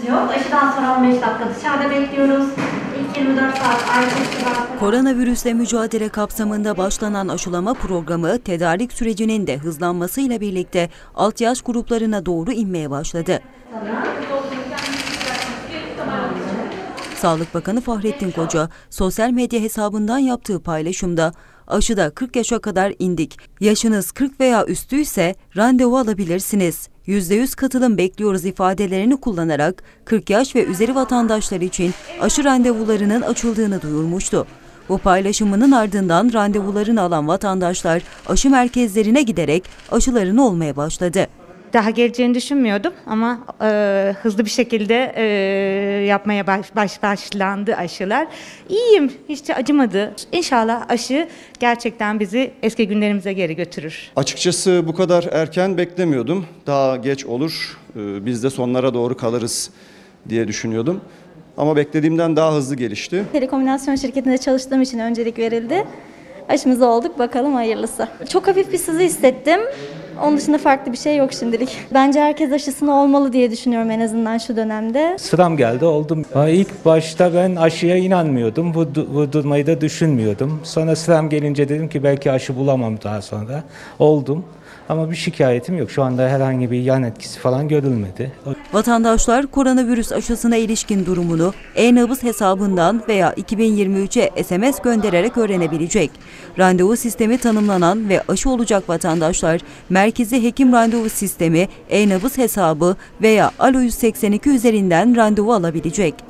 sıkıntı yok. Aşıdan sonra 15 dakika dışarıda bekliyoruz. İlk 24 saat ayrı. Koronavirüsle mücadele kapsamında başlanan aşılama programı tedarik sürecinin de hızlanmasıyla birlikte alt yaş gruplarına doğru inmeye başladı. Sağlık Bakanı Fahrettin Koca sosyal medya hesabından yaptığı paylaşımda aşıda 40 yaşa kadar indik. Yaşınız 40 veya üstüyse randevu alabilirsiniz. %100 katılım bekliyoruz ifadelerini kullanarak 40 yaş ve üzeri vatandaşlar için aşı randevularının açıldığını duyurmuştu. Bu paylaşımının ardından randevularını alan vatandaşlar aşı merkezlerine giderek aşılarını olmaya başladı. Daha geleceğini düşünmüyordum ama hızlı bir şekilde yapmaya başlandı aşılar. İyiyim, hiç de acımadı. İnşallah aşı gerçekten bizi eski günlerimize geri götürür. Açıkçası bu kadar erken beklemiyordum. Daha geç olur, biz de sonlara doğru kalırız diye düşünüyordum. Ama beklediğimden daha hızlı gelişti. Telekomünikasyon şirketinde çalıştığım için öncelik verildi. Aşımız olduk, bakalım hayırlısı. Çok hafif bir sızı hissettim. Onun dışında farklı bir şey yok şimdilik. Bence herkes aşısına olmalı diye düşünüyorum en azından şu dönemde. Sıram geldi, oldum. İlk başta ben aşıya inanmıyordum. Vurdurmayı da düşünmüyordum. Sonra sıram gelince dedim ki belki aşı bulamam daha sonra. Oldum. Ama bir şikayetim yok. Şu anda herhangi bir yan etkisi falan görülmedi. Vatandaşlar koronavirüs aşısına ilişkin durumunu e-nabız hesabından veya 2023'e SMS göndererek öğrenebilecek. Randevu sistemi tanımlanan ve aşı olacak vatandaşlar merkezi hekim randevu sistemi, e-nabız hesabı veya Alo 182 üzerinden randevu alabilecek.